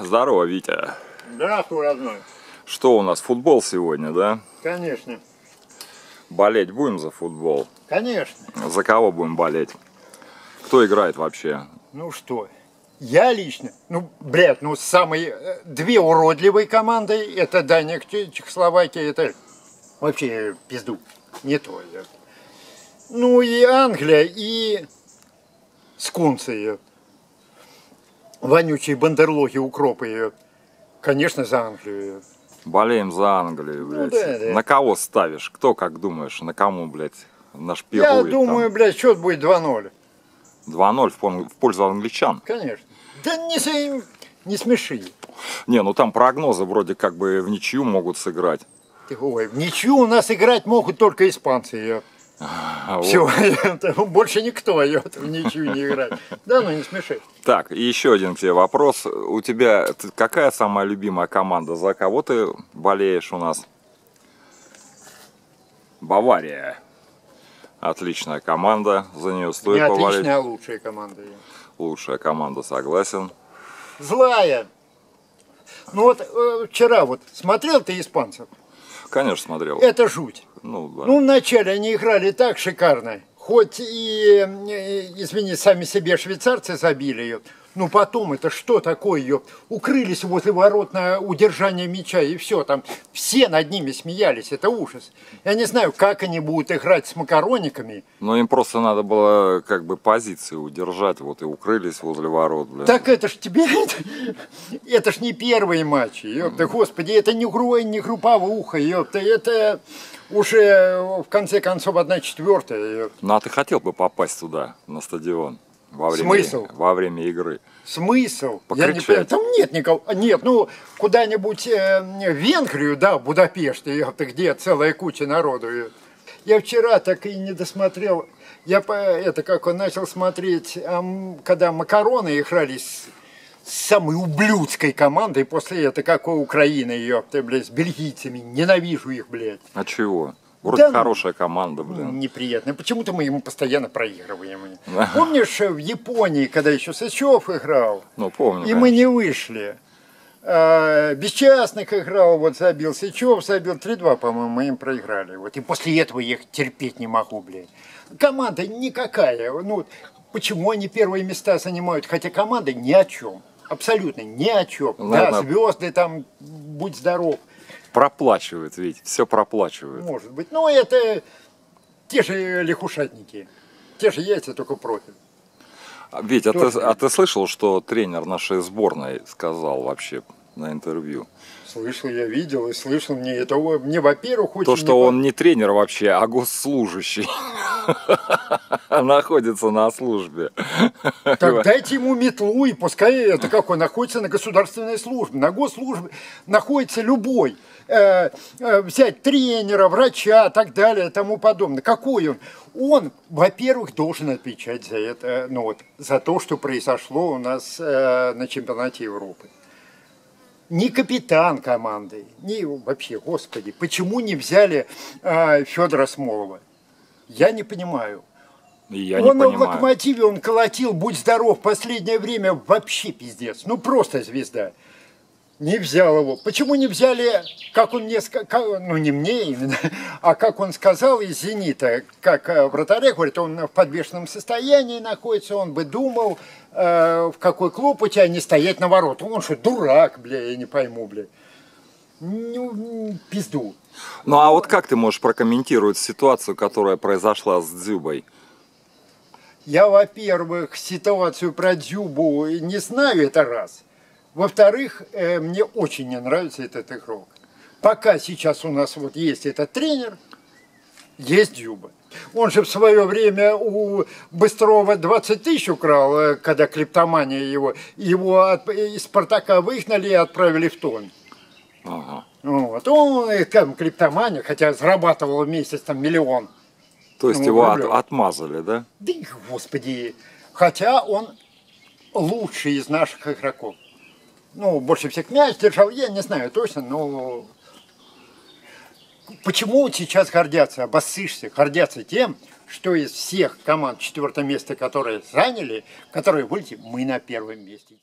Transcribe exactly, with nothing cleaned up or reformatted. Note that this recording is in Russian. Здорово, Витя. Здравствуй, родной. Что у нас, футбол сегодня, да? Конечно. Болеть будем за футбол? Конечно. За кого будем болеть? Кто играет вообще? Ну что, я лично, ну, блядь, ну, самые две уродливые команды, это Дания, Чехословакия, это вообще пизду, не то. Я. Ну и Англия, и скунсы, я. Вонючие бандерлоги, укропы, я. Конечно, за Англию. Я. Болеем за Англию, блядь. Ну, да, да. На кого ставишь? Кто, как думаешь, на кому, блядь, наш первый? Я думаю, там... блядь, счет будет два ноль. два ноль в пользу англичан. Конечно. Да не, не смеши. Не, ну там прогнозы вроде как бы в ничью могут сыграть. Ой, в ничью у нас играть могут только испанцы. А, все, вот. Больше никто в ничью не играет. Да, ну не смеши. Так, и еще один к тебе вопрос. У тебя какая самая любимая команда? За кого ты болеешь у нас? Бавария. Отличная команда, за нее стоит не повалить. Отличная, а лучшая команда. Лучшая команда, согласен. Злая. Ну вот э, вчера вот смотрел ты испанцев? Конечно, смотрел. Это жуть. Ну, да. Ну вначале они играли так шикарно. Хоть и, извини, сами себе швейцарцы забили ее. Но потом это что такое ее? Укрылись возле ворот на удержание мяча и все. Там все над ними смеялись. Это ужас. Я не знаю, как они будут играть с макарониками. Но им просто надо было как бы позиции удержать. Вот и укрылись возле ворот. Блин. Так это ж тебе... Это ж не первые матчи. Ёпта, господи, это не групповуха. Ёпта, это... Уже в конце концов одна четвёртая. Ну а ты хотел бы попасть туда, на стадион? Во время, смысл? Во время игры. Смысл? Я не понимаю. Там нет никого. Нет, ну куда-нибудь э, в Венгрию, да, в Будапешт, где целая куча народу. Я вчера так и не досмотрел. Я это как он начал смотреть, когда макароны игрались с самой ублюдской командой, после этого какой Украина, ёпта, блядь, с бельгийцами. Ненавижу их, блядь. А чего? Вроде да, хорошая команда, блин. Неприятная. Почему-то мы ему постоянно проигрываем. Помнишь, в Японии, когда еще Сычев играл? Ну, помню. И конечно, мы не вышли. А, Бесчастных играл, вот забил Сычев, забил три-два, по-моему, мы им проиграли. Вот. И после этого я их терпеть не могу, блядь. Команда никакая. Ну, почему они первые места занимают? Хотя команда ни о чем. Абсолютно ни о чем. Наверное, да, звезды там, будь здоров. Проплачивают, ведь все проплачивают. Может быть. Но это те же лягушатники. Те же яйца, только профиль. Ведь, а ты, а ты слышал, что тренер нашей сборной сказал вообще на интервью? Слышал, я видел и слышал. Мне это, мне, во-первых, очень... То, что не... он не тренер вообще, а госслужащий. Находится на службе. Так дайте ему метлу, и пускай это как он находится на государственной службе. На госслужбе находится любой. Э, э, взять тренера, врача, так далее, и тому подобное. Какой он? Он, во-первых, должен отвечать за это, ну вот, за то, что произошло у нас э, на чемпионате Европы. Ни капитан команды, ни вообще, господи, почему не взяли э, Федора Смолова? Я не понимаю. Я он не понимаю. В Локомотиве он колотил, будь здоров, в последнее время вообще пиздец. Ну просто звезда. Не взял его. Почему не взяли, как он мне сказал, ну не мне именно, а как он сказал из «Зенита», как вратаря, говорит, он в подвешенном состоянии находится, он бы думал, э, в какой клуб у тебя не стоять на ворот. Он что, дурак, бля, я не пойму, бля. Ну, пизду. Ну а вот как ты можешь прокомментировать ситуацию, которая произошла с Дзюбой? Я, во-первых, ситуацию про Дзюбу не знаю, это раз. Во-вторых, мне очень не нравится этот игрок. Пока сейчас у нас вот есть этот тренер, есть Дзюба. Он же в свое время у Быстрова двадцать тысяч украл, когда клептомания его. Его от, из «Спартака» выгнали и отправили в тон. Ага. Вот. Он там клептомания, хотя зарабатывал в месяц там миллион. То есть ну, его от, отмазали, да? Да, господи. Хотя он лучший из наших игроков. Ну, больше всех мяч держал, я не знаю точно, но... Почему сейчас гордятся, обоссышься, гордятся тем, что из всех команд четвёртого места, которые заняли, которые вылетели, мы на первом месте.